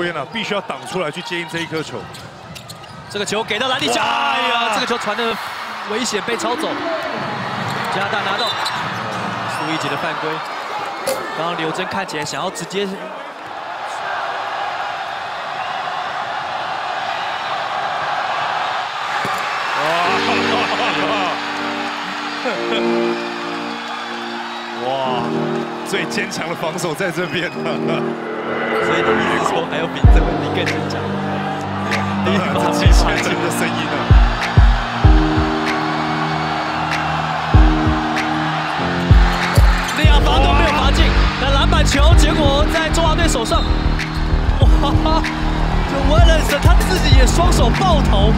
周延啊，必须要挡出来去接应这一颗球。这个球给到篮底下，哎呀，这个球传的危险，被抄走。加拿大拿到苏一杰的犯规。刚刚刘铮看起来想要直接。 哇，最坚强的防守在这边了。所以你是说还有比这个你更坚强？当然是极限人的声音了。那样罚都没有罚进，那篮板球结果在中华队手上。哇，就威廉斯他自己也双手抱头。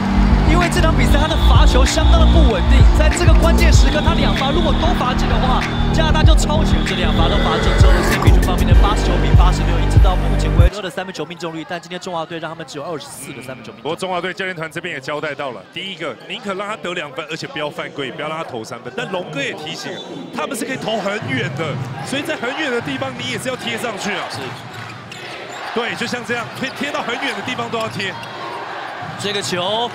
因为这场比赛他的罚球相当的不稳定，在这个关键时刻，他两罚如果都罚进的话，加拿大就超前。这两罚都罚进之后的是比数方面的89比86，一直到目前为止的三分球命中率。但今天中华队让他们只有24%的三分球命中率。不过中华队教练团这边也交代到了，第一个宁可让他得2分，而且不要犯规，不要让他投3分。但龙哥也提醒，他们是可以投很远的，所以在很远的地方你也是要贴上去啊。是。对，就像这样，贴到很远的地方都要贴。这个球。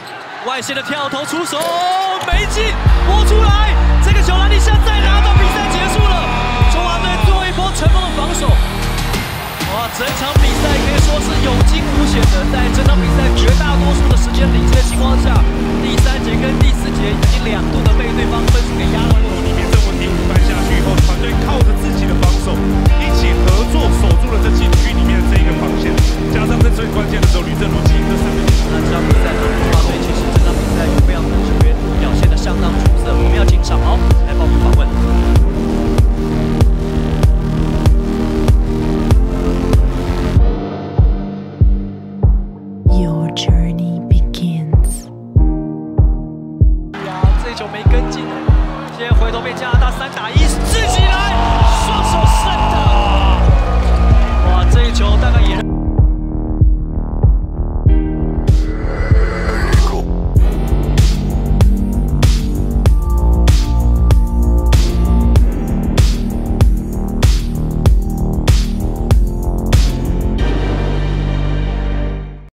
外线的跳投出手没进，拨出来，这个球篮底下再拿到，比赛结束了。中华队最后一波成功的防守，哇，整场比赛可以说是有惊无险的。在整场比赛绝大多数的时间领先的情况下，第三节跟第四节已经2度的被对方分数给压了。你别这问题5翻下去以后，团队靠着自己的防守一起合作守住了这禁区里面的这个防线，加上在最关键的时候，吕振儒进这3分，那这场比赛中华队其实。 在有非常多球员表现得相当出色，我们要进场哦，来帮我们访问。Your journey begins。呀，这球没跟进，现在回头被加拿大3打1。